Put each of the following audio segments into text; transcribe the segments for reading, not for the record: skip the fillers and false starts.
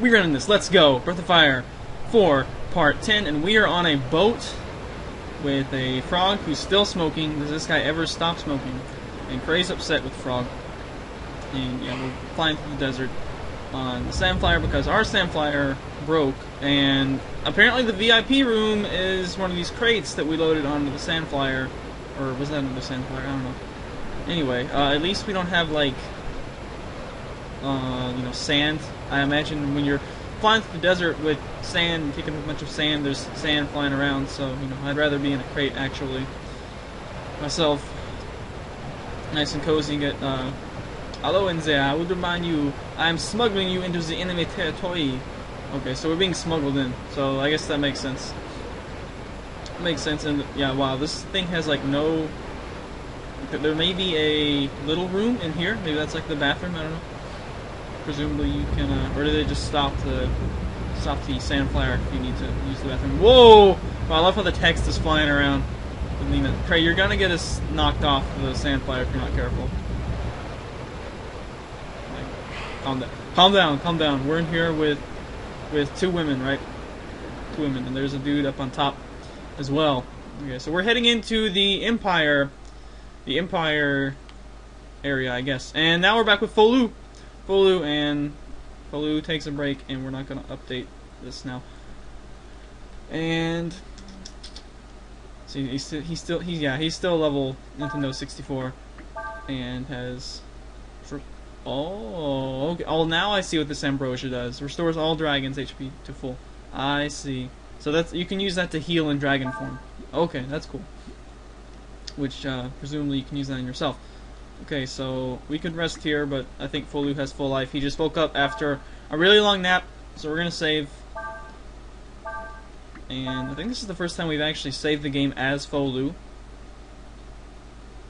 We're running this. Let's go. Breath of Fire 4, Part 10. And we are on a boat with a frog who's still smoking. Does this guy ever stop smoking? And Cray's upset with Frog. And yeah, we're flying through the desert on the Sandflyer because our Sandflyer broke. And apparently the VIP room is one of these crates that we loaded onto the Sandflyer. Or was that another Sandflyer? I don't know. Anyway, at least we don't have, like, you know, sand. I imagine when you're flying through the desert with sand, kicking up a bunch of sand, there's sand flying around, so, you know, I'd rather be in a crate, actually, myself. Nice and cozy, and get, Hello, Enze, I would remind you, I'm smuggling you into the enemy territory. Okay, so we're being smuggled in, so I guess that makes sense. Makes sense, and, yeah, wow, this thing has, like, no... There may be a little room in here. Maybe that's like the bathroom. I don't know. Presumably you can, or do they just stop the Sandflyer if you need to use the bathroom? Whoa! Wow, I love how the text is flying around. Lena, Cray, you're gonna get us knocked off the Sandflyer if you're not careful. Like, calm down. Calm down. Calm down. We're in here with two women, right? Two women, and there's a dude up on top as well. Okay, so we're heading into the Empire. The Empire area, I guess. And now we're back with Fou Lu. Fou Lu takes a break, and we're not going to update this now. And see, he's still level Nintendo 64, and has. Oh, okay. Oh, now I see what this Ambrosia does. Restores all dragons HP to full. I see. So that's, you can use that to heal in dragon form. Okay, that's cool. Which, presumably you can use that on yourself. Okay, so we could rest here, but I think Fou Lu has full life. He just woke up after a really long nap, so we're gonna save. And I think this is the first time we've actually saved the game as Fou Lu.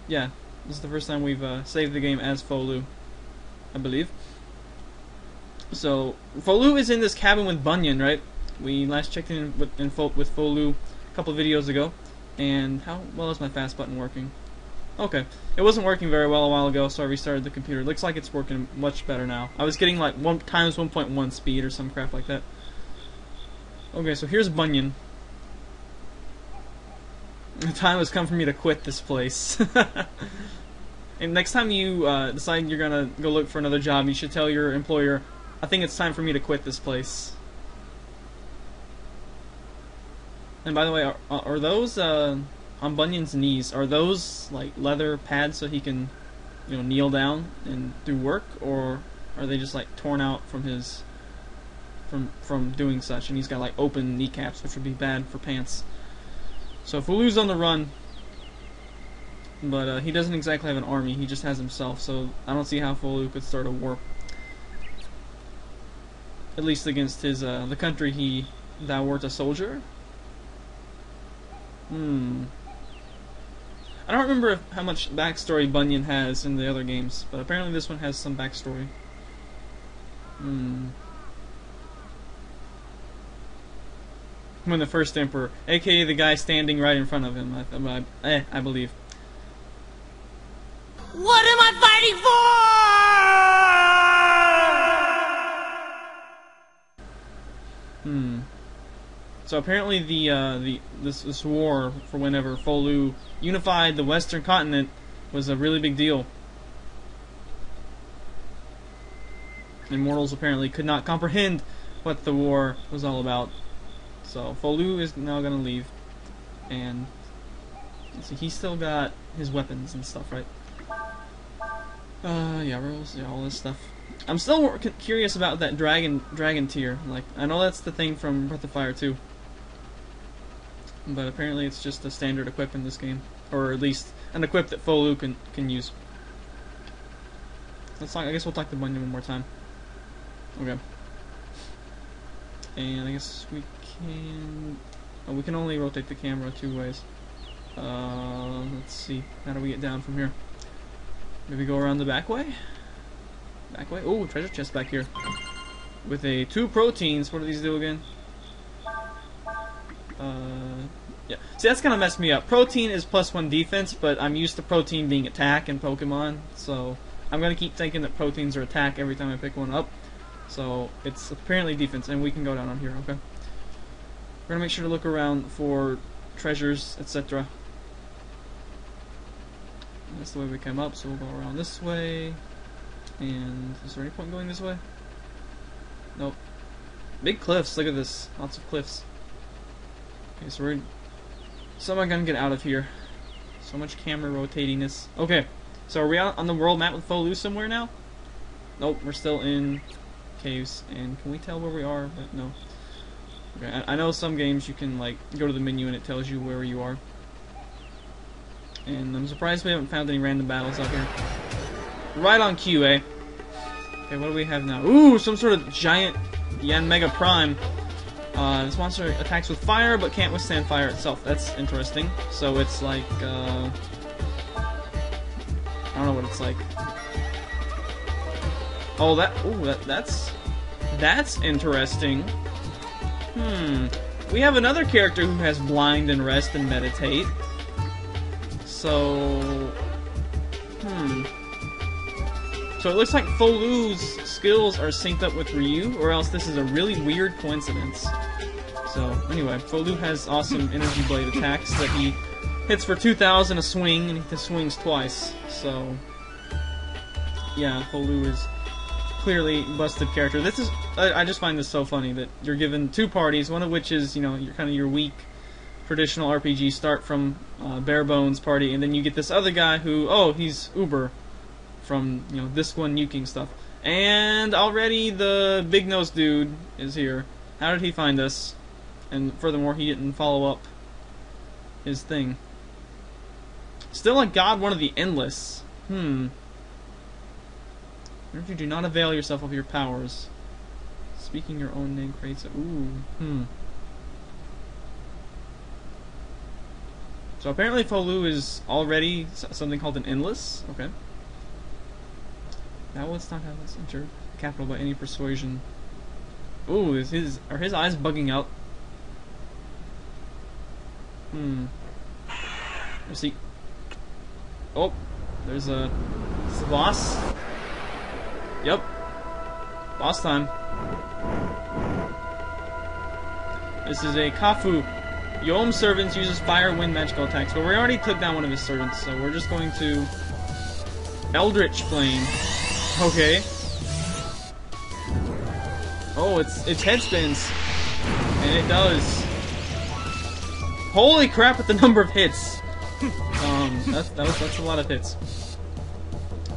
Yeah, this is the first time we've saved the game as Fou Lu, I believe. So Fou Lu is in this cabin with Bunyan, right? We last checked in with Fou Lu a couple videos ago. And how well is my fast button working? Okay, it wasn't working very well a while ago, so I restarted the computer. Looks like it's working much better now. I was getting like 1 × 1.1 speed or some crap like that. Okay, so here's Bunyan. The time has come for me to quit this place. And next time you decide you're gonna go look for another job, you should tell your employer, I think it's time for me to quit this place. And by the way, are those, on Bunyan's knees, are those, like, leather pads so he can, you know, kneel down and do work, or are they just, like, torn out from his, from doing such, and he's got, like, open kneecaps, which would be bad for pants. So if we lose on the run, but, he doesn't exactly have an army, he just has himself, so I don't see how Fou Lu could start a war. At least against his, the country he, thou wert a soldier? I don't remember how much backstory Bunyan has in the other games, but apparently this one has some backstory. When the first emperor, aka the guy standing right in front of him, I believe. What am I fighting for? So apparently this war for whenever Fou Lu unified the western continent was a really big deal. And mortals apparently could not comprehend what the war was all about. So Fou Lu is now gonna leave, and so he's still got his weapons and stuff, right? Yeah, rolls, yeah, all this stuff. I'm still curious about that dragon tier. Like, I know that's the thing from Breath of Fire 2. But apparently it's just a standard equip in this game. Or at least an equip that Fou Lu can use. Let's talk, I guess we'll talk to Bunyan one more time. Okay. And I guess we can... Oh, we can only rotate the camera 2 ways. Let's see. How do we get down from here? Maybe go around the back way? Back way? Oh, treasure chest back here. With a 2 proteins. What do these do again? Yeah. See, that's kind of messed me up. Protein is +1 defense, but I'm used to protein being attack in Pokemon, so I'm going to keep thinking that proteins are attack every time I pick one up. So it's apparently defense, and we can go down on here, okay? We're gonna make sure to look around for treasures, etc. That's the way we came up, so we'll go around this way. And is there any point in going this way? Nope. Big cliffs, look at this. Lots of cliffs. Okay, so we're somehow gonna get out of here. So much camera rotatingness. Okay, so are we out on the world map with Fou Lu somewhere now? Nope, we're still in caves. And can we tell where we are? But no. Okay, I know some games you can like go to the menu and it tells you where you are. And I'm surprised we haven't found any random battles out here. Right on cue, eh? Okay, what do we have now? Ooh, some sort of giant Yan Mega Prime. This monster attacks with fire, but can't withstand fire itself. That's interesting. So it's like, I don't know what it's like. Oh, that's interesting. We have another character who has Blind and Rest and Meditate. So, so it looks like Fou Lu's skills are synced up with Ryu, or else this is a really weird coincidence. So, anyway, Fou Lu has awesome energy blade attacks that he hits for 2,000 a swing, and he swings twice. So, yeah, Fou Lu is clearly busted character. This is, I just find this so funny that you're given two parties, one of which is, you know, you're kind of your weak traditional RPG start from bare bones party, and then you get this other guy who, oh, he's uber from, you know, this one nuking stuff. And already the big nose dude is here. How did he find us? And furthermore, he didn't follow up his thing. Still a god, one of the Endless. If you do not avail yourself of your powers, speaking your own name creates a... So apparently Fou Lu is already something called an Endless. Okay. That one's not how this enter capital by any persuasion. Ooh, is his eyes bugging out? Let's see. Oh, there's a the boss. Yep. Boss time. This is a Kafu. Your own servants uses fire, wind, magical attacks. But we already took down one of his servants, so we're just going to Eldritch Flame. Okay. Oh, its head spins. And it does. Holy crap at the number of hits. That's a lot of hits.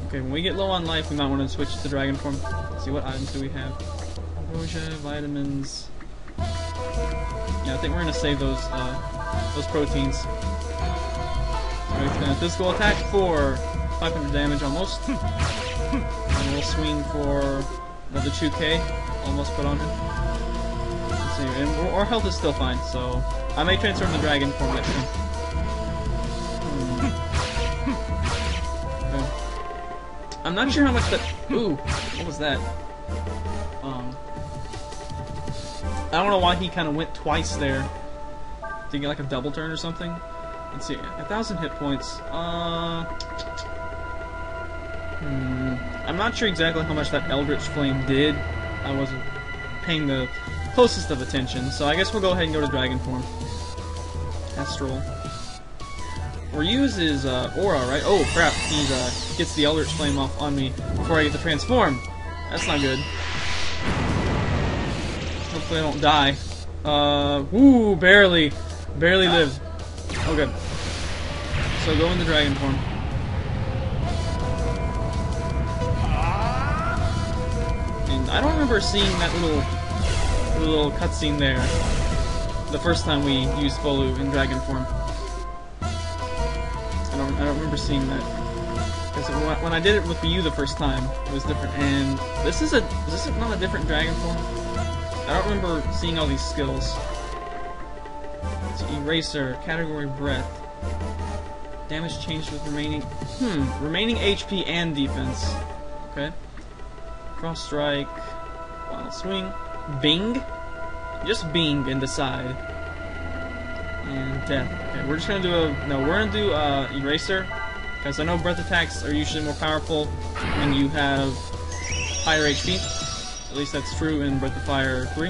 Okay, when we get low on life, we might want to switch to dragon form. Let's see, what items do we have? Ambrosia, vitamins. Yeah, I think we're gonna save those proteins. Alright, then physical attack for 500 damage almost. And we'll swing for another 2k, almost put on him. Let's see, and our health is still fine, so I may transform the dragon form next time. Okay. I'm not sure how much that. Ooh, what was that? I don't know why he kind of went twice there. Did he get like a double turn or something? Let's see, 1,000 hit points. I'm not sure exactly how much that Eldritch Flame did. I wasn't paying the closest of attention, so I guess we'll go ahead and go to dragon form. Astral. Ryu uses Aura, right? Oh crap, he gets the Eldritch Flame off on me before I get to transform. That's not good. Hopefully I don't die. Woo! Barely lived. Okay. So go in the dragon form. And I don't remember seeing that little cutscene there the first time we used Fou Lu in dragon form. I don't remember seeing that. Because when I did it with Ryu the first time, it was different. And this is not a different dragon form? I don't remember seeing all these skills. So eraser, category breath. Damage changed with remaining... Remaining HP and defense. Okay. Cross strike. Wild swing. Bing. Just bing and decide. And death. Okay, we're just gonna do a... No, we're gonna do eraser. Because I know breath attacks are usually more powerful when you have higher HP. At least that's true in Breath of Fire 3.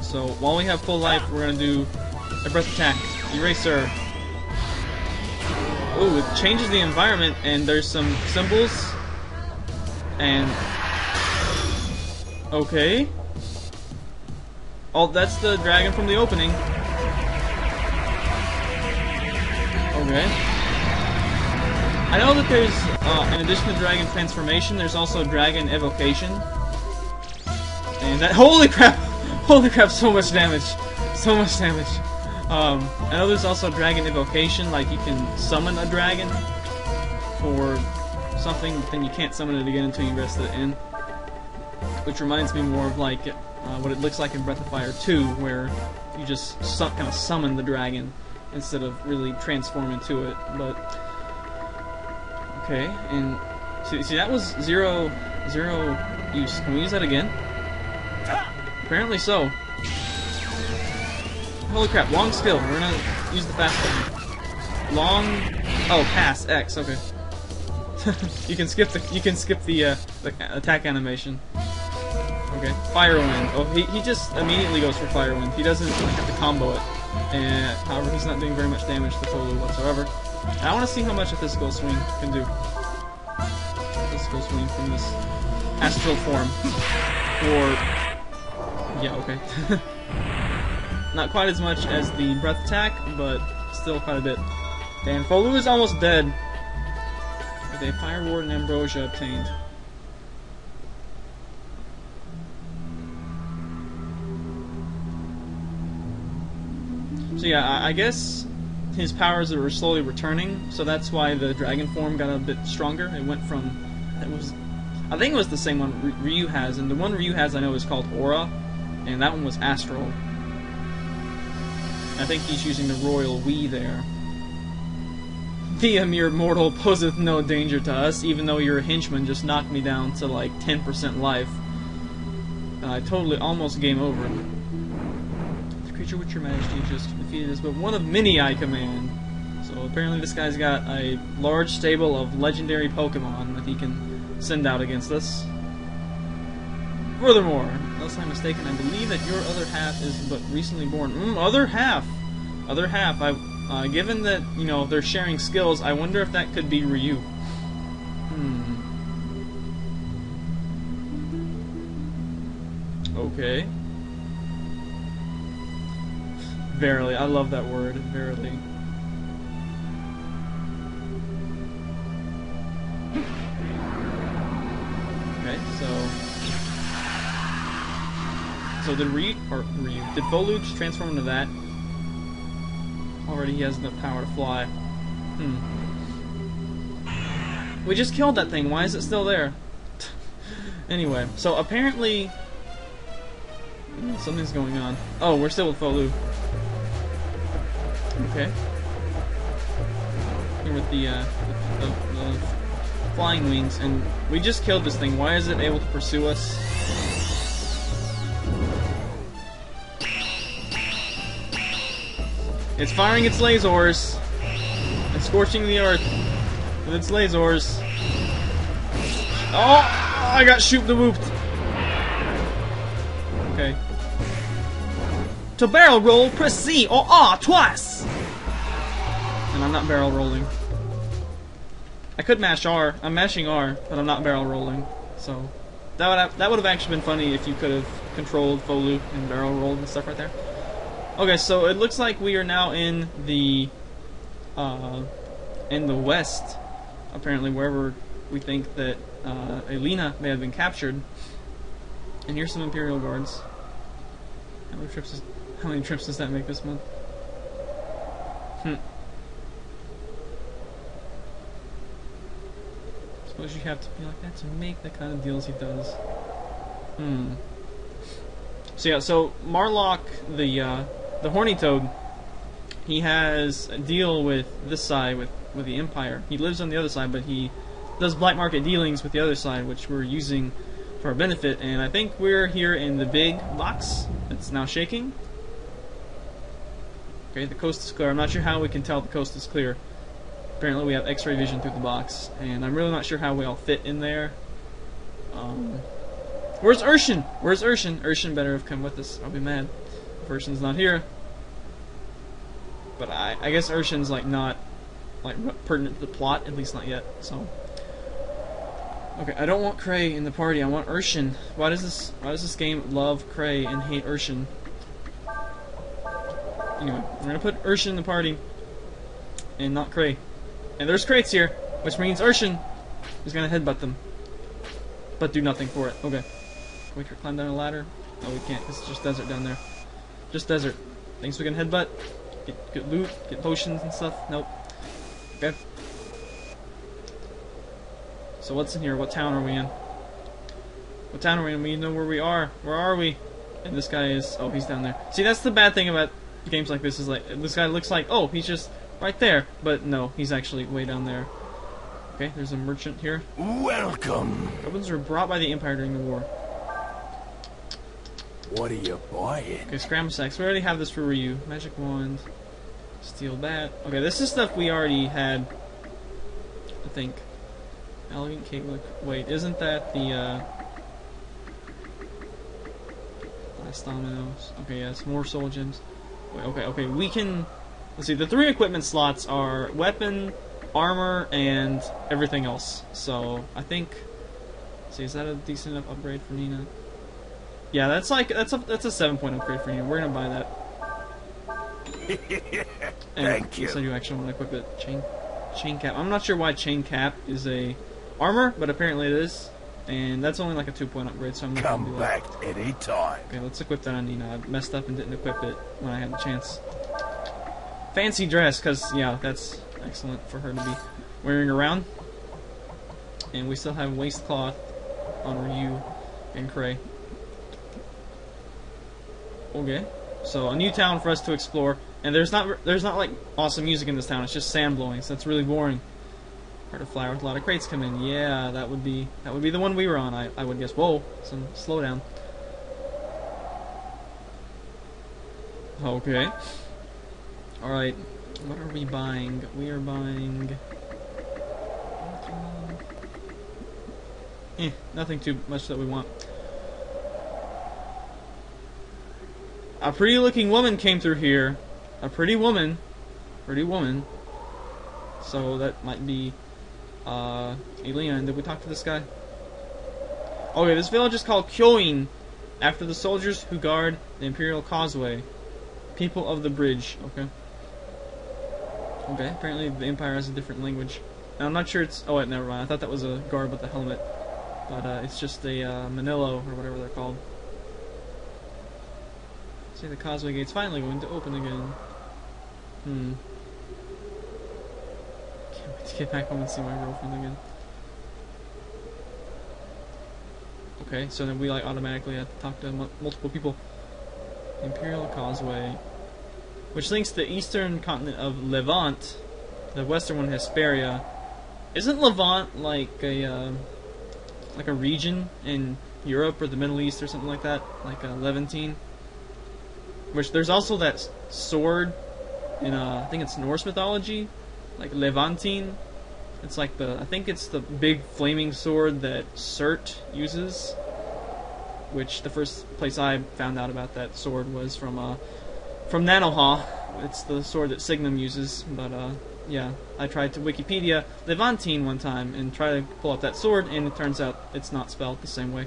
So while we have full life, we're going to do a breath attack. Eraser. Ooh, it changes the environment, and there's some symbols. And... okay. Oh, that's the dragon from the opening. Okay. I know that there's, in addition to dragon transformation, there's also dragon evocation. And that— holy crap! Holy crap, so much damage! So much damage! I know there's also dragon evocation, like you can summon a dragon or something, but then you can't summon it again until you rest it in. Which reminds me more of like what it looks like in Breath of Fire 2, where you just kind of summon the dragon instead of really transform into it. But okay, and see that was zero use. Can we use that again? Apparently so. Holy crap! Long skill. We're gonna use the fast one. Long. Oh, pass X. Okay. You can skip the the attack animation. Okay. Firewind. Oh, he just immediately goes for Firewind. He doesn't have to combo it. And however, he's not doing very much damage to Fou Lu whatsoever. And I want to see how much a Physical Swing can do. Physical Swing from this astral form. Or yeah, okay. Not quite as much as the breath attack, but still quite a bit. Damn, Fou Lu is almost dead. With a Fire Ward and Ambrosia obtained. So yeah, I guess his powers are slowly returning, so that's why the dragon form got a bit stronger. It went from... I think it was the same one Ryu has, and the one Ryu has I know is called Aura, and that one was Astral. I think he's using the royal we there. "Thee, a mere mortal, poseth no danger to us, even though your henchman just knocked me down to like 10% life. I totally almost game over. The creature which your majesty just defeated is but one of many I command." So apparently this guy's got a large stable of legendary Pokemon that he can send out against us. "Furthermore, unless I'm mistaken, I believe that your other half is but recently born." Other half! Other half. Given that, you know, they're sharing skills, I wonder if that could be Ryu. Okay. Verily. I love that word. Verily. Okay, so... so did Fou Lu transform into that? Already he has enough power to fly. We just killed that thing, why is it still there? Anyway, so apparently... something's going on. Oh, we're still with Fou Lu. Okay. Here with the flying wings, and we just killed this thing, why is it able to pursue us? It's firing its lasers. It's scorching the earth with its lasers. Oh! I got shoop-de-whooped. Okay. To barrel roll, press C or R twice! And I'm not barrel rolling. I could mash R. I'm mashing R, but I'm not barrel rolling. So, that would have actually been funny if you could have controlled Fou Lu and barrel rolled and stuff right there. Okay, so it looks like we are now in the west, apparently, wherever we think that Elina may have been captured. And here's some Imperial guards. How many trips does that make this month? Suppose you have to be like that to make the kind of deals he does. So yeah, so Marlock, the Horny Toad, he has a deal with this side, with the Empire. He lives on the other side, but he does black market dealings with the other side, which we're using for our benefit. And I think we're here in the big box that's now shaking. Okay, the coast is clear. I'm not sure how we can tell the coast is clear. Apparently we have X-ray vision through the box, and I'm really not sure how we all fit in there. Where's Ershin? Where's Ershin? Ershin better have come with us. I'll be mad if Urshin's not here. But I guess Urshin's like not like pertinent to the plot, at least not yet. So okay, I don't want Cray in the party. I want Ershin. Why does this game love Cray and hate Ershin? Anyway, we're gonna put Ershin in the party and not Cray. And there's crates here, which means Ershin is gonna headbutt them, but do nothing for it. Okay, can we climb down a ladder? No, we can't. It's just desert down there. Just desert. Things we can headbutt. Get loot, get potions and stuff. Nope. Okay. So what's in here? What town are we in? What town are we in? We know where we are. Where are we? And this guy is... oh, he's down there. See, that's the bad thing about games like this, is like, this guy looks like, oh, he's just right there. But no, he's actually way down there. Okay, there's a merchant here. Welcome! Weapons were brought by the Empire during the war. What are you buying? Okay, scramble sacks. We already have this for Ryu. Magic wand. Steel bat. Okay, this is stuff we already had, I think. Elegant cake. Wait, isn't that the, last dominoes. Okay, yeah, it's more soul gems. Wait, okay, okay, we can... let's see, the three equipment slots are weapon, armor, and everything else. So, I think... let's see, is that a decent enough upgrade for Nina? Yeah, that's like... that's a 7-point upgrade for Nina. We're gonna buy that. Thank you. So you actually want to equip it. Chain cap. I'm not sure why chain cap is a armor, but apparently it is. And that's only like a 2-point upgrade, so I'm not gonna do that. Come back any time. Okay, let's equip that on Nina. I messed up and didn't equip it when I had the chance. Fancy dress, because, yeah, that's excellent for her to be wearing around. And we still have waist cloth on Ryu and Cray. Okay. So a new town for us to explore, and there's not like awesome music in this town. It's just sand blowing, so it's really boring. Heart of Flower with a lot of crates come in. Yeah, that would be the one we were on. I would guess. Whoa, some slowdown. Okay. All right. What are we buying? We are buying. Nothing too much that we want. A pretty looking woman came through here. A pretty woman. So that might be Elina. And did we talk to this guy? Okay, this village is called Kyoin, after the soldiers who guard the Imperial Causeway. People of the bridge. Okay. Okay, apparently the Empire has a different language. Now, I'm not sure it's... oh wait, never mind. I thought that was a guard with a helmet. But it's just a Manillo, or whatever they're called. See, the causeway gate's finally going to open again. Can't wait to get back home and see my girlfriend again. Okay, so then we like automatically have to talk to multiple people. Imperial Causeway, which links the eastern continent of Levant, the western one Hesperia. Isn't Levant like a region in Europe or the Middle East or something like that, like Levantine? Which there's also that sword in I think it's Norse mythology, like Levantine. It's like I think it's the big flaming sword that Surt uses. Which the first place I found out about that sword was from Nanoha. It's the sword that Signum uses. But yeah, I tried to Wikipedia Levantine one time and try to pull up that sword, and it turns out it's not spelled the same way.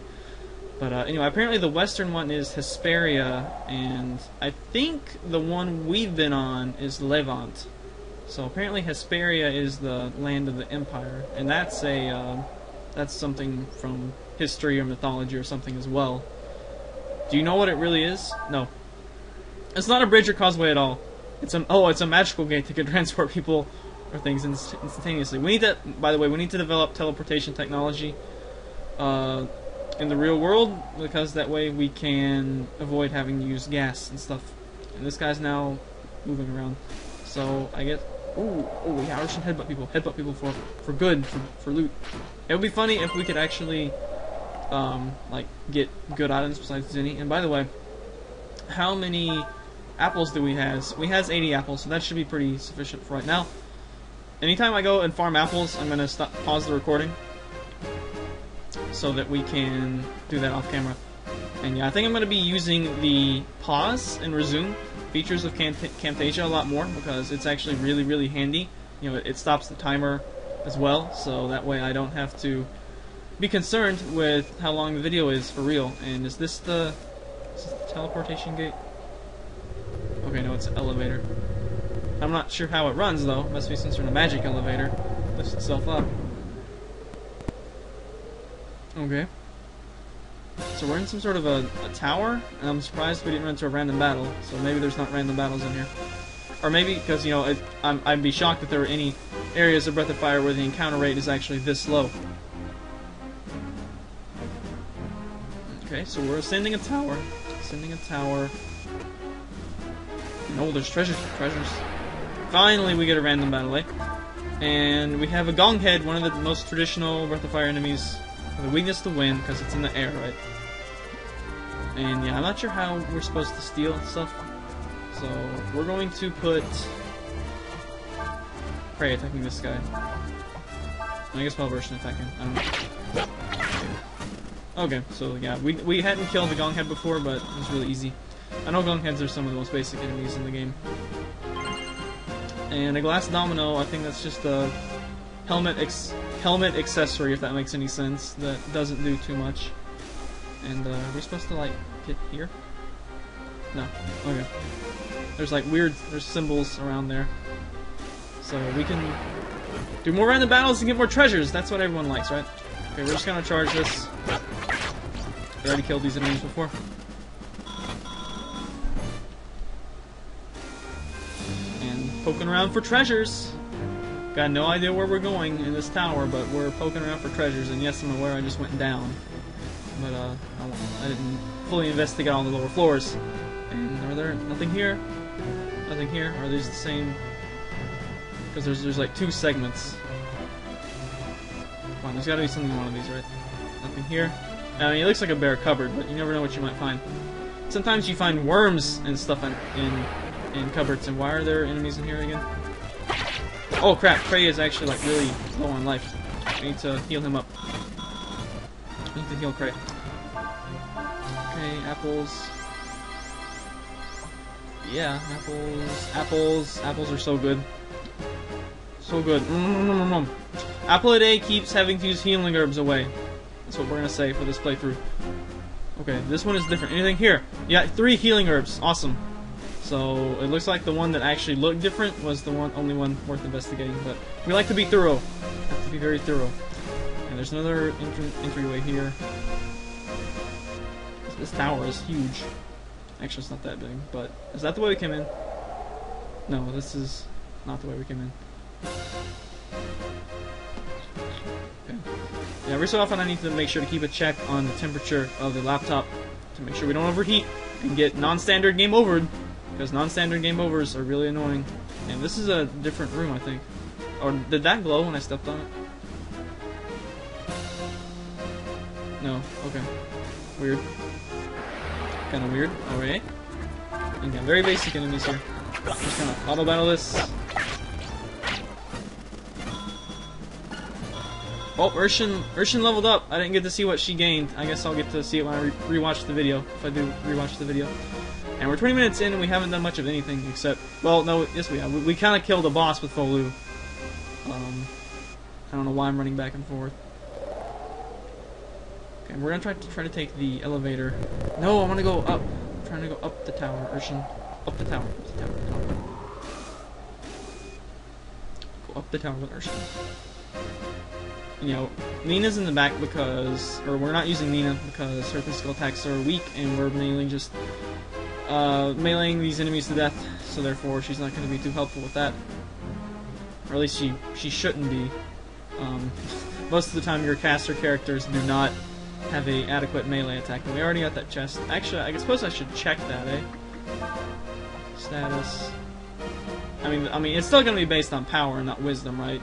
But anyway, apparently the western one is Hesperia, and I think the one we've been on is Levant. So apparently Hesperia is the land of the Empire, and that's a that's something from history or mythology or something as well. Do you know what it really is? No. It's not a bridge or causeway at all. It's a magical gate that can transport people or things instantaneously. We need to, by the way, we need to develop teleportation technology. In the real world, because that way we can avoid having to use gas and stuff. And this guy's now moving around. So I guess, oh yeah, we should headbutt people for good, for loot. It would be funny if we could actually like get good items besides Zenny. And by the way, how many apples do we have? We has 80 apples, so that should be pretty sufficient for right now. Anytime I go and farm apples, I'm gonna pause the recording. so that we can do that off camera. And yeah, I think I'm going to be using the pause and resume features of Camtasia a lot more, because it's actually really, really handy. You know, it stops the timer as well, so that way I don't have to be concerned with how long the video is for real. And is this the teleportation gate? Okay, no, it's an elevator. I'm not sure how it runs, though. It must be some sort of magic elevator. It lifts itself up. Okay. So we're in some sort of a tower, and I'm surprised we didn't run into a random battle. So maybe there's not random battles in here. Or maybe, because, you know, I'd be shocked if there were any areas of Breath of Fire where the encounter rate is actually this low. Okay, so we're ascending a tower. Ascending a tower. Oh, there's treasures. Treasures. Finally, we get a random battle, eh? And we have a Gonghead, one of the most traditional Breath of Fire enemies. The weakness to wind, because it's in the air, right? And yeah, I'm not sure how we're supposed to steal stuff. So, we're going to put Cray attacking this guy. I guess my version attacking. I don't know. Okay, so yeah, we hadn't killed the Gonghead before, but it was really easy. I know Gongheads are some of the most basic enemies in the game. And a glass domino, I think that's just a helmet accessory, if that makes any sense. That doesn't do too much. And are we supposed to like get here? No. Okay. There's like weird, there's symbols around there. So we can do more random battles and get more treasures. That's what everyone likes, right? Okay, we're just gonna charge this. I already killed these enemies before. And poking around for treasures. Got no idea where we're going in this tower, but we're poking around for treasures, and yes, I'm aware I just went down. But, I didn't fully investigate all the lower floors. And are there nothing here? Nothing here? Are these the same? Because there's like two segments. Come on, there's gotta be something in one of these, right? Nothing here? I mean, it looks like a bare cupboard, but you never know what you might find. Sometimes you find worms and stuff in cupboards, and why are there enemies in here again? Oh crap, Cray is actually like really low on life. I need to heal him up. I need to heal Cray. Okay, apples. Yeah, apples. Apples. Apples are so good. So good. Apple a day keeps having to use healing herbs away. That's what we're gonna say for this playthrough. Okay, this one is different. Anything here? Yeah, 3 healing herbs. Awesome. So it looks like the one that actually looked different was the only one worth investigating, but we like to be thorough. Have to be very thorough. And there's another entryway here. This tower is huge. Actually, it's not that big, but is that the way we came in? No, this is not the way we came in. Okay. Yeah, every so often I need to make sure to keep a check on the temperature of the laptop to make sure we don't overheat and get non-standard game over. Because non-standard game overs are really annoying. And this is a different room, I think. Or did that glow when I stepped on it? No. Okay. Weird. Kind of weird. Alright. And yeah, very basic enemies here. Just gonna auto battle this. Oh, Ershin. Ershin leveled up. I didn't get to see what she gained. I guess I'll get to see it when I rewatch the video. If I do rewatch the video. And we're 20 minutes in and we haven't done much of anything except... Well, no, yes we have. We kind of killed a boss with Fou Lu. I don't know why I'm running back and forth. Okay, we're going to try to take the elevator. No, I want to go up. I'm trying to go up the tower, Ershin. Up the tower. Up the tower. Go up the tower with Ershin. You know, Nina's in the back because... Or we're not using Nina because her physical attacks are weak and we're mainly just... meleeing these enemies to death, so therefore she's not going to be too helpful with that. Or at least she shouldn't be. Most of the time your caster characters do not have an adequate melee attack. And we already got that chest. Actually, I suppose I should check that, eh? Status. I mean, it's still going to be based on power and not wisdom, right?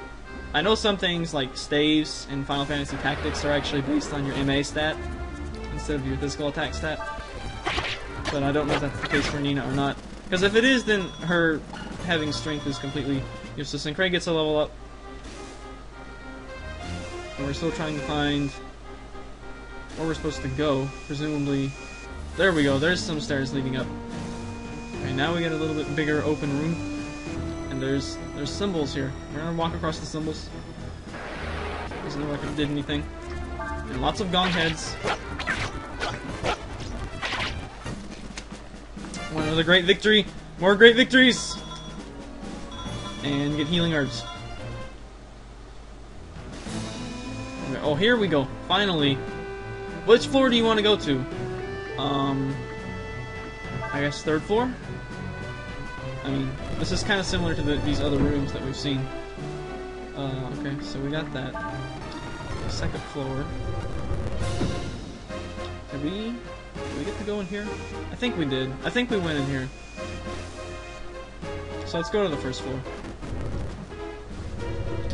I know some things like staves and Final Fantasy Tactics are actually based on your MA stat instead of your physical attack stat. But I don't know if that's the case for Nina or not. Because if it is, then her having strength is completely useless. And Cray gets a level up. And we're still trying to find where we're supposed to go. Presumably, there we go, there's some stairs leading up. Alright, now we got a little bit bigger open room. And there's symbols here. We're gonna walk across the symbols. Doesn't look like it did anything. And lots of gong heads. Want another great victory? More great victories! And get healing herbs. Okay, oh, here we go. Finally. Which floor do you want to go to? I guess third floor? I mean, this is kind of similar to these other rooms that we've seen. Okay, so we got that. Second floor. Did we get to go in here? I think we did. I think we went in here. So let's go to the first floor.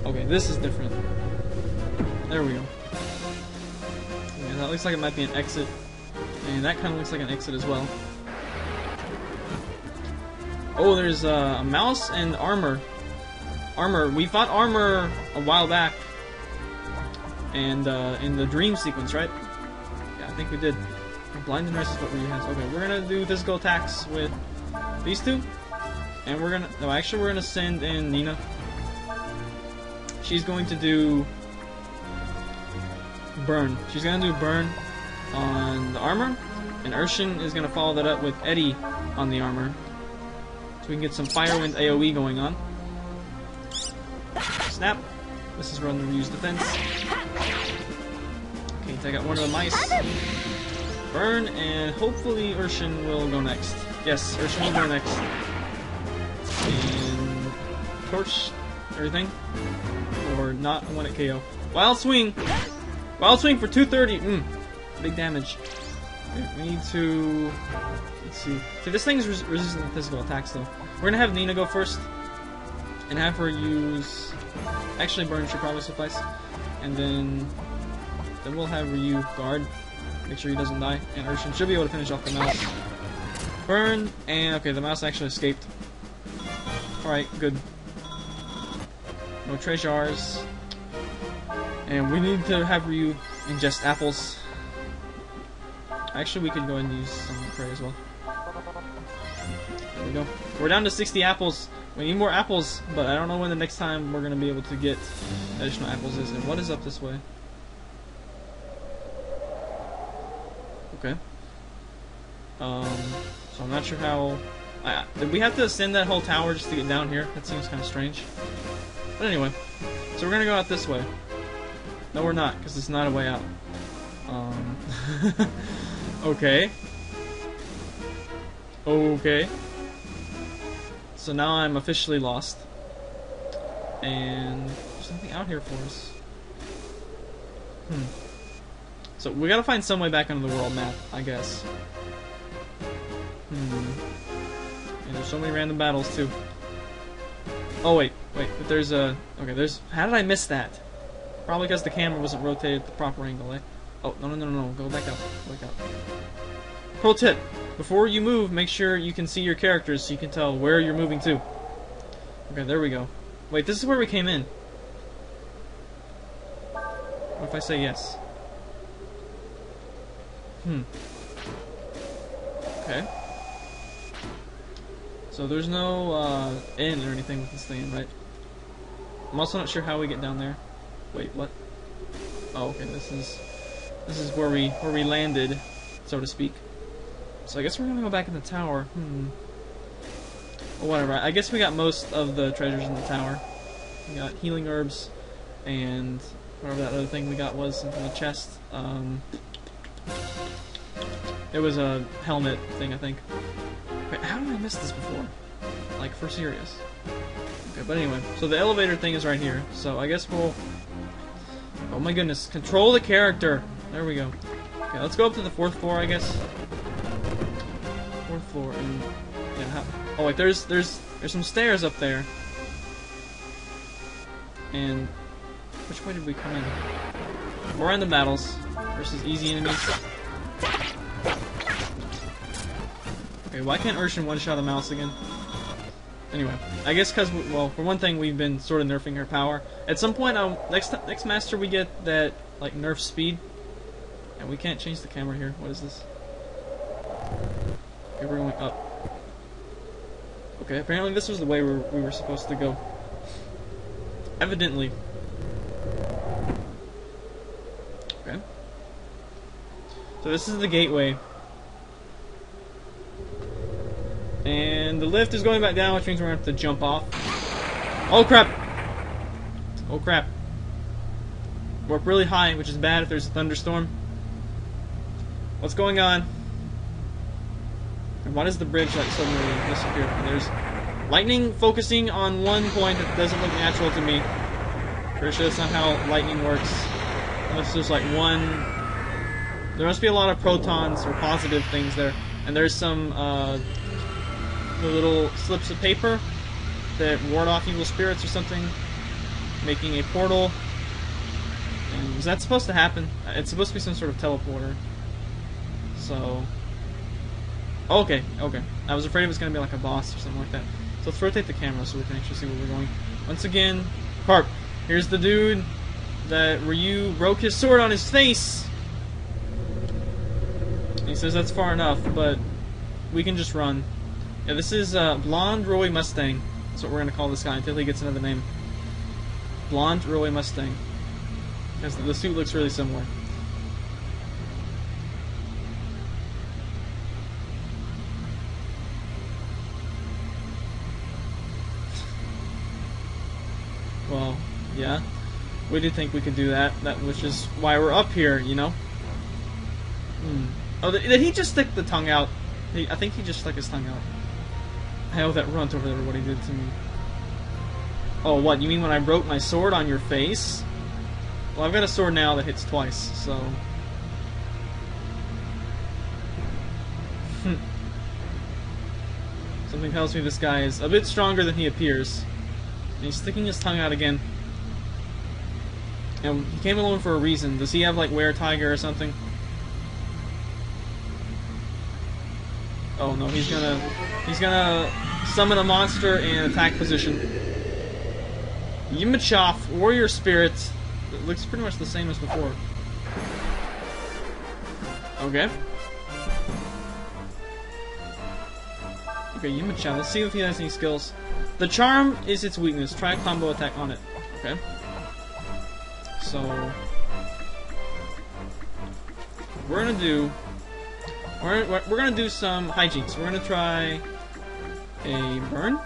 Okay, this is different. There we go. Yeah, that looks like it might be an exit. And that kind of looks like an exit as well. Oh, there's a mouse and armor. Armor. We fought armor a while back. And in the dream sequence, right? Yeah, I think we did. Blind and Rest is what Ryu has. Okay, we're gonna do physical attacks with these two. And we're gonna. No, actually, we're gonna send in Nina. She's going to do. Burn. She's gonna do burn on the armor. And Ershin is gonna follow that up with Eddie on the armor. So we can get some Firewind AoE going on. Snap. This is run Ryu's defense. Okay, take out one of the mice. Burn, and hopefully Ershin will go next. Yes, Ershin will go next. And torch everything. Or not, I want it KO. Wild swing! Wild swing for 230! Big damage. Okay, we need to... Let's see. See, this thing's resistant to physical attacks, though. We're gonna have Nina go first. And have her use... Actually, burn should probably suffice. And then we'll have Ryu guard. Make sure he doesn't die. And Ershin should be able to finish off the mouse. Burn. And, okay, the mouse actually escaped. Alright, good. No treasures. And we need to have Ryu ingest apples. Actually, we could go and use some Cray as well. There we go. We're down to 60 apples. We need more apples, but I don't know when the next time we're going to be able to get additional apples is. And what is up this way? Okay. So I'm not sure how... Did we have to ascend that whole tower just to get down here? That seems kind of strange. But anyway. So we're going to go out this way. No, we're not, because it's not a way out. Okay. Okay. So now I'm officially lost. And there's nothing out here for us. So we gotta find some way back onto the world map, I guess. And there's so many random battles too. Oh wait, but there's a... Okay, there's... How did I miss that? Probably because the camera wasn't rotated at the proper angle, eh? Oh, no, go back up, Pro tip, before you move, make sure you can see your characters so you can tell where you're moving to. Okay, there we go. Wait, this is where we came in. What if I say yes? Okay. So there's no end or anything with this thing, right? I'm also not sure how we get down there. Wait, what? Oh, okay, this is where we landed, so to speak. So I guess we're gonna go back in the tower. Well, whatever. I guess we got most of the treasures in the tower. We got healing herbs and whatever that other thing we got was in the chest. It was a helmet thing, I think. Wait, how did I miss this before? Like, for serious. Okay, but anyway, so the elevator thing is right here, so I guess we'll... Oh my goodness, control the character! There we go. Okay, let's go up to the fourth floor, I guess. Fourth floor, and... Yeah, oh wait, there's some stairs up there. And... Which way did we come in? More random battles versus easy enemies. Okay, why can't Ershin one-shot the mouse again? Anyway, I guess because, well, for one thing, we've been sort of nerfing her power. At some point, next master we get that, like, nerf speed. And we can't change the camera here. What is this? Okay, we're going up. Okay, apparently this was the way we were supposed to go. Evidently. Okay. So this is the gateway. And the lift is going back down, which means we're going to have to jump off. Oh crap! Oh crap. We're up really high, which is bad if there's a thunderstorm. What's going on? And why does the bridge like suddenly disappear? There's lightning focusing on one point that doesn't look natural to me. Pretty sure that's not how lightning works. Unless there's like one... There must be a lot of protons or positive things there. And there's some little slips of paper that ward off evil spirits or something. Making a portal. And is that supposed to happen? It's supposed to be some sort of teleporter. So... Okay, okay. I was afraid it was going to be like a boss or something like that. So let's rotate the camera so we can actually see where we're going. Once again, Carp. Here's the dude that Ryu broke his sword on his face. He says that's far enough, but we can just run. Yeah, this is Blonde Roy Mustang. That's what we're going to call this guy until he gets another name. Blonde Roy Mustang. Because the suit looks really similar. Well, yeah, we did think we could do that, which is why we're up here, you know? Hmm. Oh, did he just stick the tongue out? I think he just stuck his tongue out. I owe that runt over there what he did to me. Oh, what, you mean when I broke my sword on your face? Well, I've got a sword now that hits twice, so... Something tells me this guy is a bit stronger than he appears. And he's sticking his tongue out again. And he came alone for a reason. Does he have like were-tiger or something? Oh no, he's gonna summon a monster in attack position. Yumachov, warrior spirit. It looks pretty much the same as before. Okay. Okay, Yumachov. Let's see if he has any skills. The charm is its weakness. Try a combo attack on it. Okay. So... We're gonna do some hijinks. We're gonna try a burn.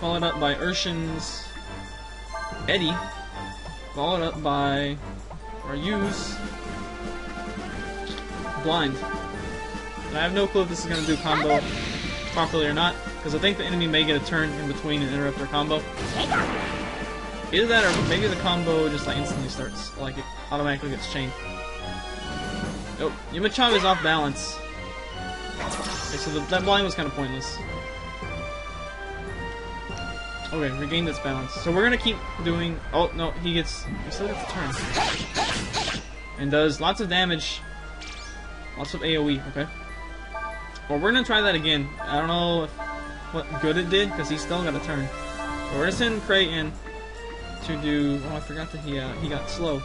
Followed up by Ershin's Eddie. Followed up by Ryu's Blind. And I have no clue if this is gonna do combo properly or not. Because I think the enemy may get a turn in between and interrupt their combo. Either that or maybe the combo just like instantly starts. Like it automatically gets chained. Nope. Yumachov is off balance. Okay, so that blind was kind of pointless. Okay, regained its balance. So we're going to keep doing... Oh, no, he still gets a turn. And does lots of damage. Lots of AoE, okay. Well, we're going to try that again. I don't know if... what good it did, because he's still got a turn. So we're gonna send Cray in to do... Oh, I forgot that he got slow.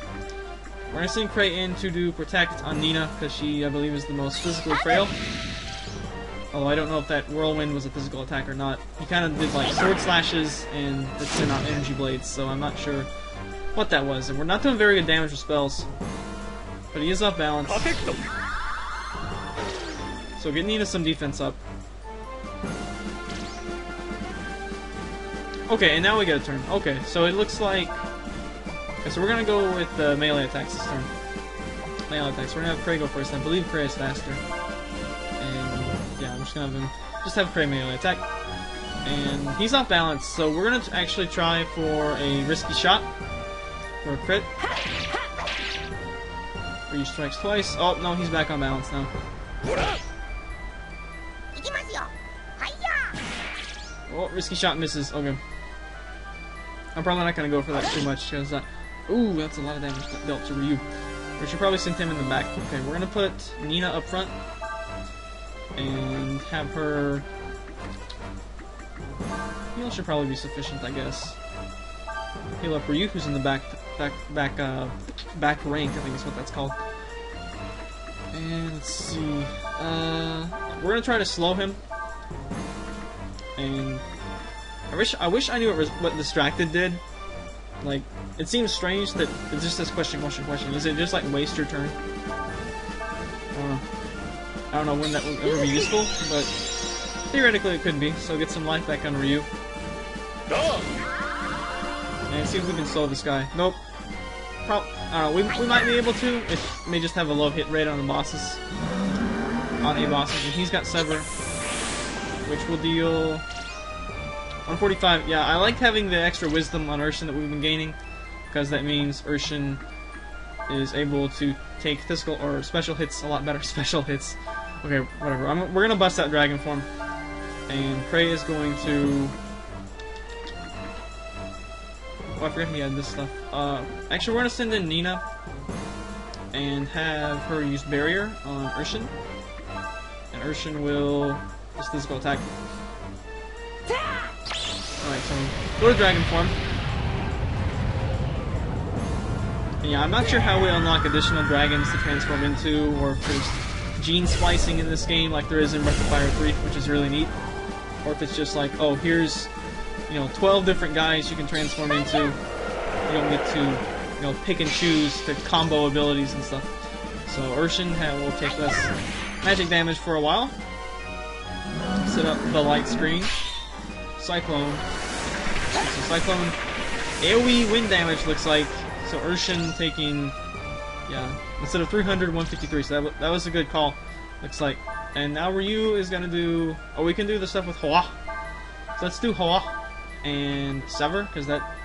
We're gonna send Cray in to do Protect on Nina, because she, I believe, is the most physically frail. Although I don't know if that Whirlwind was a physical attack or not. He kind of did, like, sword slashes and it sent out energy blades, so I'm not sure what that was. And we're not doing very good damage with spells. But he is off balance. So get Nina some defense up. Okay, and now we get a turn. Okay, so it looks like... Okay, so we're gonna go with the melee attacks this turn. Melee attacks. We're gonna have Cray go first. I believe Cray is faster. And, yeah, I'm just gonna have him... Just have Cray melee attack. And he's off balance, so we're gonna actually try for a risky shot. For a crit. Ryu strikes twice. Oh, no, he's back on balance now. Oh, risky shot misses. Okay. I'm probably not going to go for that too much, because that... Ooh, that's a lot of damage dealt to Ryu. We should probably send him in the back. Okay, we're going to put Nina up front. And have her... Heal should probably be sufficient, I guess. Heal up Ryu, who's in the back rank, I think is what that's called. And let's see. We're gonna try to slow him. And I wish I knew what distracted did. Like, it seems strange that it's just this question. Is it just like waste your turn? I don't know when that would ever be useful, but theoretically it could be. So get some life back on Ryu. And see if we can slow this guy. Nope. I don't know, we might be able to. It may just have a low hit rate on the bosses. On A bosses. And he's got Sever, which will deal 145. Yeah, I liked having the extra wisdom on Ershin that we've been gaining, because that means Ershin is able to take physical or special hits a lot better. Special hits. Okay, whatever. We're gonna bust that dragon form, and Cray is going to. Oh, I forgot he had this stuff. Actually, we're gonna send in Nina and have her use Barrier on Ershin, and Ershin will just physical attack. Alright, so go to Dragon Form. And yeah, I'm not sure how we unlock additional dragons to transform into, or if there's gene splicing in this game like there is in Breath of Fire 3, which is really neat. Or if it's just like, oh, here's, you know, 12 different guys you can transform into. You don't get to, you know, pick and choose the combo abilities and stuff. So Ershin will take less magic damage for a while. Set up the light screen. Cyclone. So Cyclone AoE wind damage looks like. So Ershin taking, yeah, instead of 300, 153. So that was a good call, looks like. And now Ryu is gonna do. Oh, we can do the stuff with Hua. So let's do Hua and Sever, because that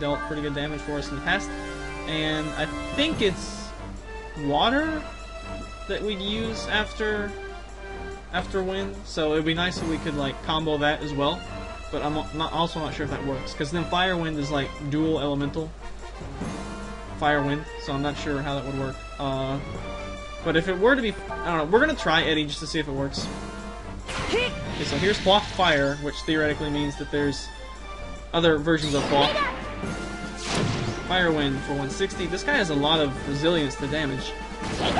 dealt pretty good damage for us in the past. And I think it's water that we'd use after wind. So it'd be nice if we could like combo that as well. But I'm also not sure if that works, because then Fire Wind is like dual elemental Fire Wind, so I'm not sure how that would work. But if it were to be, I don't know. We're gonna try Eddie just to see if it works. Okay, so here's Hua Fire, which theoretically means that there's other versions of Hua. Fire Wind for 160. This guy has a lot of resilience to damage.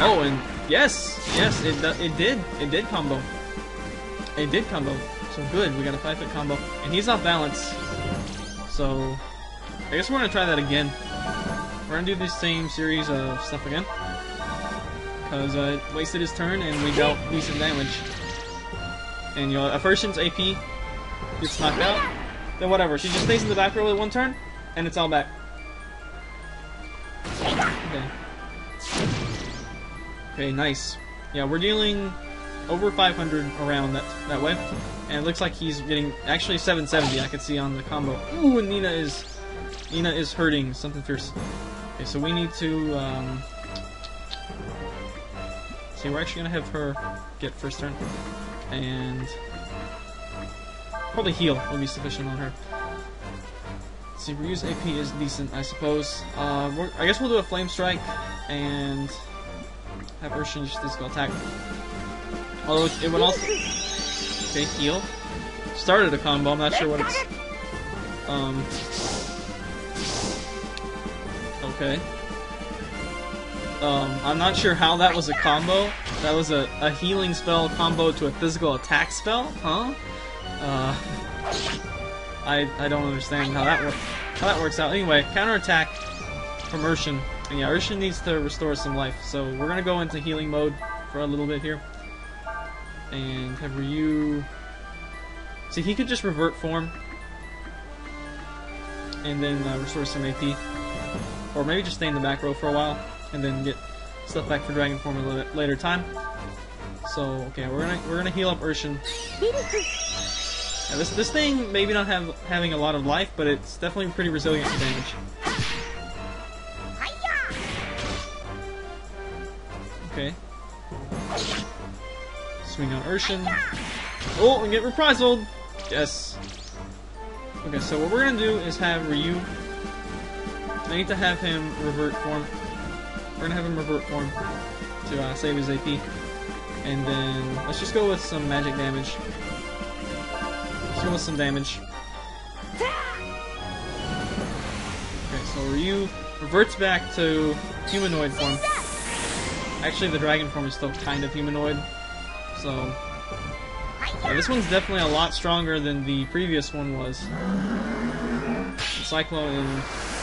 Oh, and yes, it did combo. It did combo. So good, we got a 5-foot combo. And he's off balance. So I guess we're gonna try that again. We're gonna do this same series of stuff again. Cause it wasted his turn and we dealt decent damage. And you know, a person's AP gets knocked out. Then whatever, she just stays in the back row with one turn, and it's all back. Okay. Okay, nice. Yeah, we're dealing over 500 around that way, and it looks like he's getting actually 770. I could see on the combo. Ooh, and Nina is hurting something fierce. Okay, so we need to see. We're actually gonna have her get first turn, and probably heal will be sufficient on her. Let's see, Ryu's AP is decent, I suppose. I guess we'll do a flame strike and have Ershin just physical attack. Although it would also heal. Started a combo, I'm not sure what it's okay. I'm not sure how that was a combo. That was a healing spell combo to a physical attack spell, huh? I don't understand how that works out. Anyway, counterattack from Ershin. And yeah, Ershin needs to restore some life. So we're gonna go into healing mode for a little bit here. And have Ryu. See, he could just revert form and then restore some AP, or maybe just stay in the back row for a while and then get stuff back for Dragon Form at a later time. So okay, we're gonna heal up Ershin. Yeah, this thing maybe not having a lot of life, but it's definitely pretty resilient to damage. Okay. Swing on Ershin. Oh, and get reprisaled! Yes. Okay, so what we're gonna do is have Ryu. I need to have him revert form. We're gonna have him revert form to save his AP. And then let's just go with some magic damage. Let's go with some damage. Okay, so Ryu reverts back to humanoid form. Actually, the dragon form is still kind of humanoid, so... Yeah, this one's definitely a lot stronger than the previous one was. Cyclone and...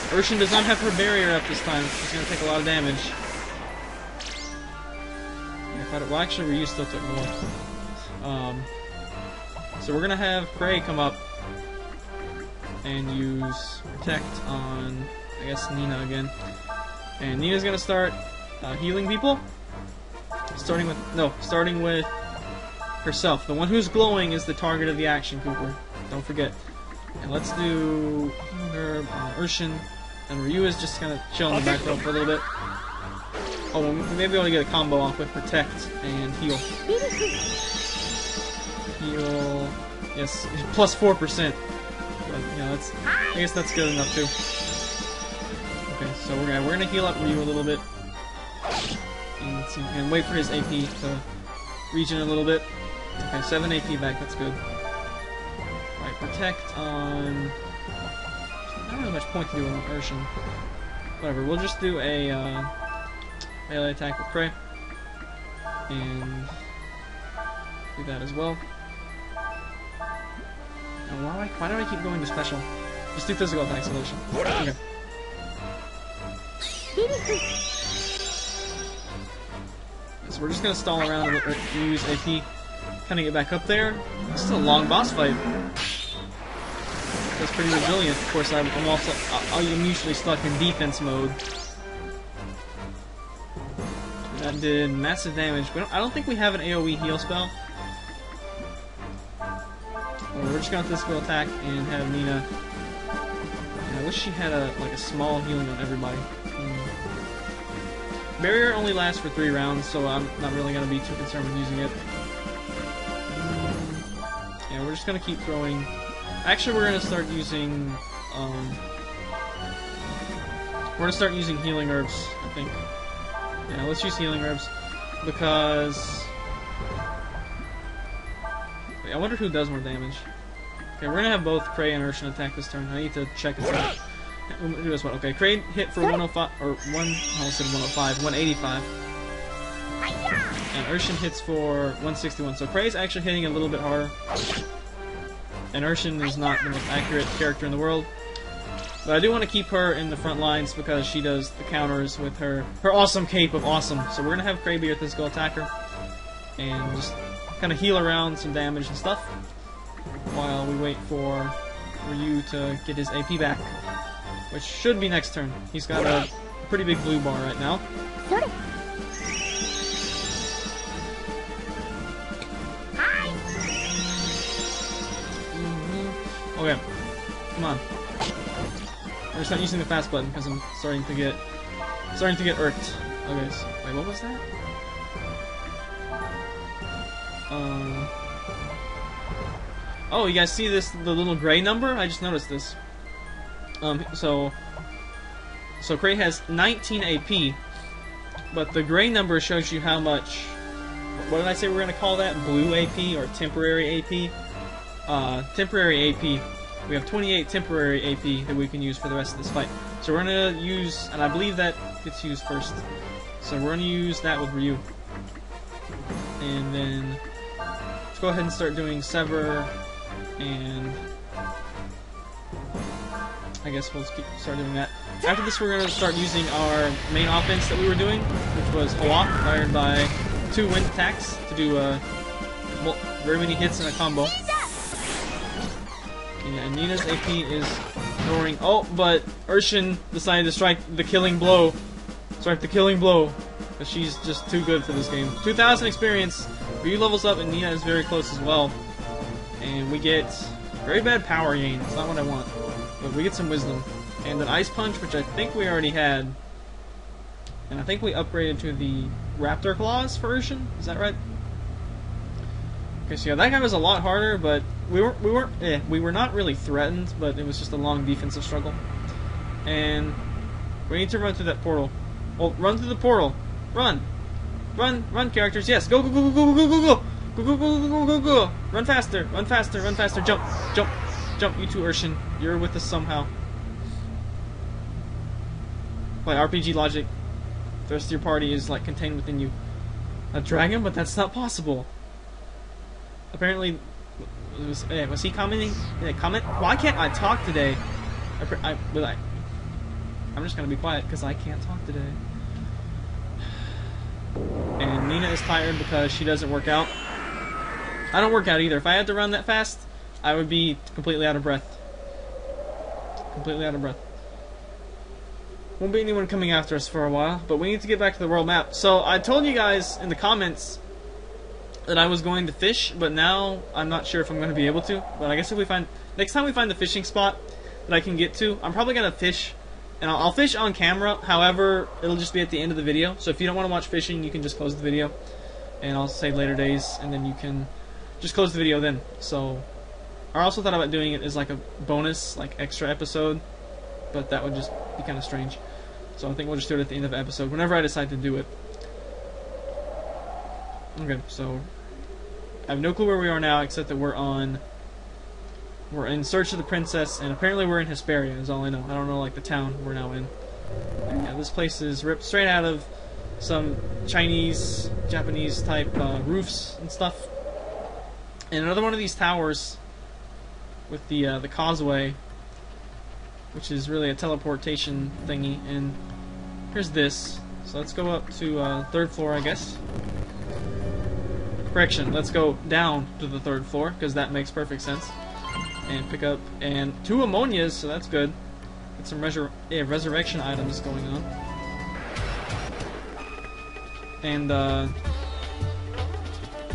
Ershin does not have her barrier up this time, she's gonna take a lot of damage. Yeah, I thought it... Well, actually, Ryu still took more. So we're gonna have Cray come up and use Protect on, I guess, Nina again. And Nina's gonna start healing people, starting with herself. The one who's glowing is the target of the action, Cooper. Don't forget. And let's do Herb on Ershin, and Ryu is just gonna chill in the back row for a little bit. Oh, we may be able to get a combo off with Protect and Heal. Heal, yes, plus 4%. Yeah, that's. I guess that's good enough too. Okay, so we're gonna heal up Ryu a little bit, and wait for his AP to regen a little bit. Okay, 7 AP back. That's good. All right, Protect on. I don't have much point to do on Ershin. Whatever. We'll just do a melee attack with Cray, and do that as well. And why do I keep going to special? Just do physical attack solution. Okay. So we're just gonna stall around and use AP, kind of get back up there. This is a long boss fight. That's pretty resilient. Of course, I'm usually stuck in defense mode. That did massive damage. I don't think we have an AoE heal spell. We're just gonna physical attack and have Nina. And I wish she had a small healing on everybody. Barrier only lasts for 3 rounds, so I'm not really gonna be too concerned with using it. Yeah, we're just gonna keep throwing. Actually, we're gonna start using. We're gonna start using healing herbs, I think. Yeah, let's use healing herbs because. I wonder who does more damage. Okay, we're gonna have both Cray and Ershin attack this turn. I need to check this out. Do this one. Okay, Cray hit for 105 or 185, and Ershin hits for 161. So Cray's actually hitting a little bit harder, and Ershin is not the most accurate character in the world. But I do want to keep her in the front lines because she does the counters with her awesome cape of awesome. So we're gonna have Cray be your physical attacker, and just. Kind of heal around some damage and stuff while we wait for Ryu to get his AP back, which should be next turn. He's got a pretty big blue bar right now. Okay, come on. I'm just not using the fast button because I'm starting to get irked. Okay, so, wait, what was that? Oh, you guys see the little gray number? I just noticed this. So Cray has 19 AP, but the gray number shows you how much. What did I say we're gonna call that? Blue AP or temporary AP? Temporary AP. We have 28 temporary AP that we can use for the rest of this fight. So we're gonna use, and I believe that gets used first. So we're gonna use that with Ryu, and then. Go ahead and start doing Sever, and I guess we'll start doing that. After this, we're going to start using our main offense that we were doing, which was Owa, fired by 2 wind attacks to do very many hits in a combo. Yeah, and Nina's AP is roaring. Oh, but Ershin decided to strike the killing blow. But she's just too good for this game. 2,000 experience. Ryu levels up and Nina is very close as well. And we get very bad power gain. It's not what I want. But we get some wisdom. And an ice punch, which I think we already had. And I think we upgraded to the raptor claws for Ershin. Is that right? Okay, so yeah, that guy was a lot harder, but we were not really threatened, but it was just a long defensive struggle. And we need to run through that portal. Well, run through the portal. Run, characters, yes, go, run faster, jump, you two, Ershin, you're with us somehow. Like RPG logic, the rest of your party is like contained within you. A dragon? But that's not possible. Apparently, was he commenting? Did I comment? Why can't I talk today? I'm just gonna be quiet because I can't talk today. And Nina is tired because she doesn't work out. I don't work out either. If I had to run that fast, I would be completely out of breath. Completely out of breath. Won't be anyone coming after us for a while, but we need to get back to the world map. So I told you guys in the comments that I was going to fish, but now I'm not sure if I'm going to be able to. But I guess if we find, next time we find the fishing spot that I can get to, I'm probably going to fish. And I'll fish on camera, however, it'll just be at the end of the video. So if you don't want to watch fishing, you can just close the video. And I'll say later days, and then you can just close the video then. So I also thought about doing it as like a bonus, like extra episode. But that would just be kind of strange. So I think we'll just do it at the end of the episode, whenever I decide to do it. Okay, so I have no clue where we are now, except that we're in search of the princess, and apparently we're in Hesperia, is all I know. I don't know, like, the town we're now in. And yeah, this place is ripped straight out of some Chinese, Japanese-type roofs and stuff. And another one of these towers with the causeway, which is really a teleportation thingy. And here's this. So let's go up to third floor, I guess. Correction, let's go down to the third floor, because that makes perfect sense. And pick up, and 2 ammonias, so that's good. Get some resurrection items going on. And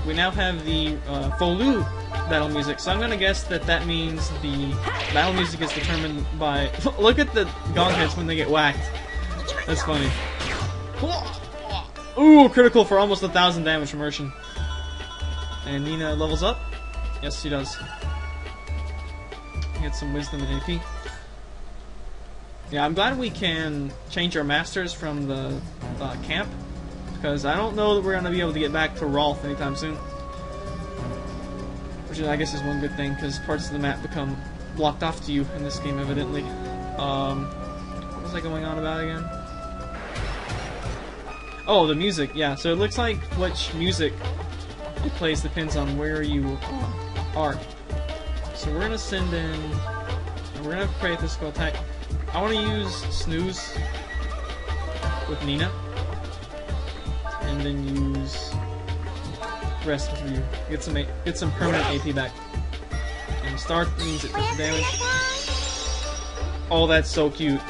we now have the Fou Lu battle music, so I'm gonna guess that that means the battle music is determined by... Look at the Gongheads when they get whacked. That's funny. Ooh, critical for almost 1,000 damage from Ershin. And Nina levels up. Yes, she does. Get some wisdom and AP. Yeah, I'm glad we can change our masters from the camp, because I don't know that we're going to be able to get back to Rolf anytime soon. Which I guess is one good thing, because parts of the map become blocked off to you in this game, evidently. What was I going on about again? Oh, the music, yeah. So it looks like which music it plays depends on where you are. So we're gonna send in, and we're gonna have Cray physical attack. I want to use snooze with Nina, and then use rest with Ryu. Get some permanent AP back. And start means it does damage. Oh, that's so cute.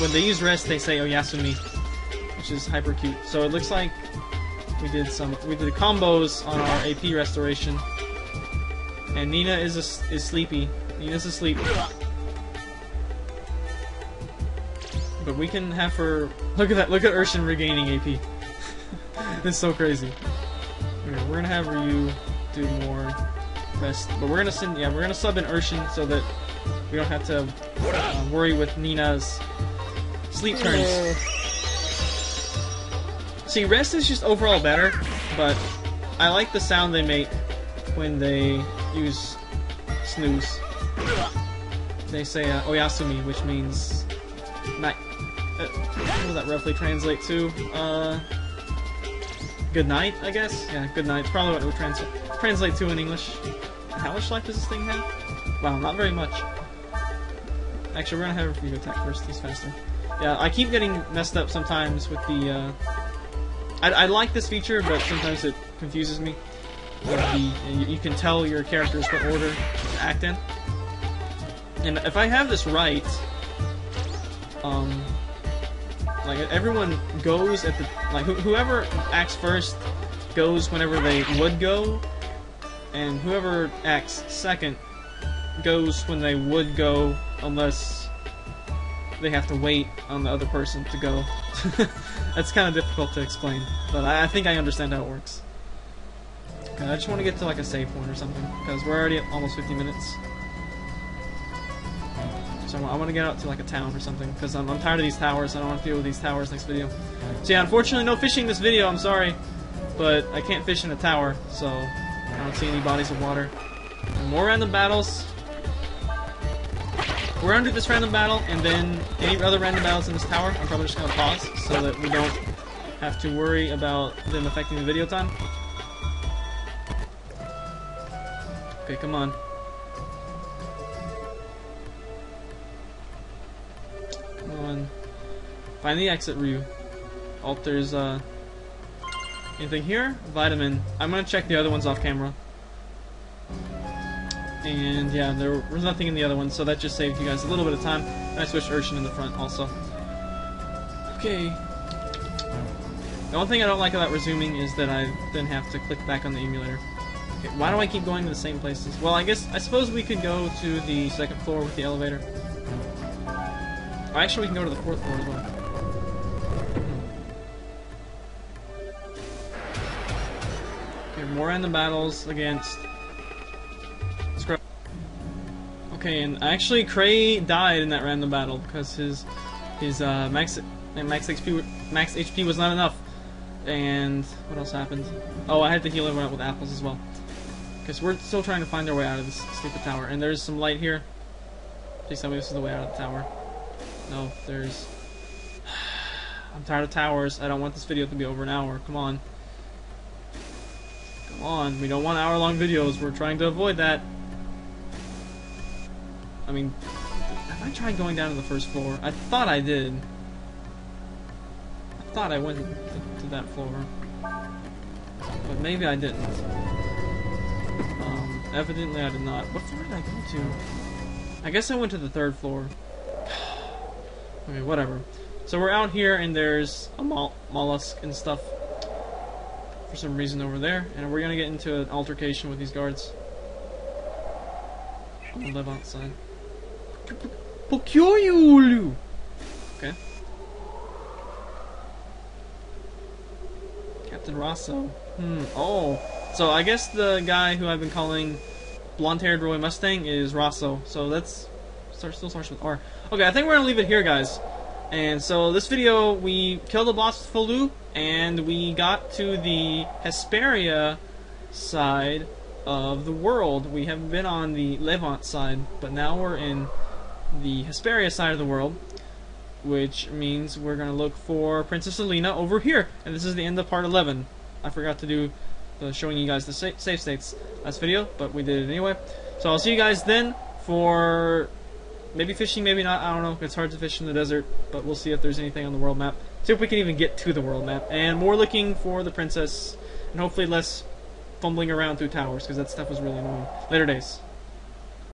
When they use rest, they say Oyasumi, which is hyper cute. So it looks like we did combos on our AP restoration. And Nina is sleepy. Nina's asleep. But we can have her... Look at that. Look at Ershin regaining AP. It's so crazy. Okay, we're gonna have Ryu do more rest. But we're gonna send... Yeah, we're gonna sub in Ershin so that we don't have to worry with Nina's sleep turns. See, rest is just overall better, but I like the sound they make when they use snooze. They say Oyasumi, which means night. What does that roughly translate to? Good night, I guess? Yeah, good night. Probably what it would translate to in English. How much life does this thing have? Wow, not very much. Actually, we're gonna have a review attack first. He's faster. Yeah, I keep getting messed up sometimes with the... I like this feature, but sometimes it confuses me. You can tell your characters what order to act in. And if I have this right, like everyone goes at the, like whoever acts first goes whenever they would go, and whoever acts second goes when they would go unless they have to wait on the other person to go. That's kind of difficult to explain, but I think I understand how it works. I just want to get to like a save point or something, because we're already at almost 50 minutes. So I want to get out to like a town or something, because I'm tired of these towers. I don't want to deal with these towers next video. So yeah, unfortunately no fishing this video, I'm sorry. But I can't fish in a tower, so I don't see any bodies of water. And more random battles. We're gonna do this random battle, and then any other random battles in this tower, I'm probably just gonna pause so that we don't have to worry about them affecting the video time. Okay, come on. Come on. Find the exit, Ryu. Alters, anything here? Vitamin. I'm gonna check the other ones off camera. And yeah, there was nothing in the other one, so that just saved you guys a little bit of time. And I switched Ershin in the front also. Okay. The only thing I don't like about resuming is that I then have to click back on the emulator. Okay, why do I keep going to the same places? Well, I suppose we could go to the second floor with the elevator. Or actually, we can go to the fourth floor as well. Okay, more random battles against. Okay, and actually Cray died in that random battle because his max HP was not enough. And what else happened? Oh, I had to heal everyone up with apples as well. Because we're still trying to find our way out of this stupid tower. And there's some light here. Please tell me this is the way out of the tower. No, there's. I'm tired of towers. I don't want this video to be over an hour. Come on. Come on. We don't want hour-long videos. We're trying to avoid that. I mean, have I tried going down to the first floor? I thought I did. I thought I went to that floor. But maybe I didn't. Evidently I did not. What floor did I go to? I guess I went to the third floor. Okay, whatever. So we're out here and there's a mollusk and stuff for some reason over there. And we're gonna get into an altercation with these guards. On the Levant side. Okay. Captain Rosso. Oh. So I guess the guy who I've been calling blonde-haired Roy Mustang is Rosso. So that's still starts with R. Okay, I think we're gonna leave it here, guys. And so this video, we killed the boss with Fou Lu, and we got to the Hesperia side of the world. We have been on the Levant side, but now we're in the Hesperia side of the world, which means we're gonna look for Princess Elina over here. And this is the end of part 11. I forgot to do the showing you guys the save states last video, but we did it anyway. So I'll see you guys then for maybe fishing, maybe not, I don't know. It's hard to fish in the desert, but we'll see if there's anything on the world map. See if we can even get to the world map. And more looking for the princess, and hopefully less fumbling around through towers, because that stuff was really annoying. Later days.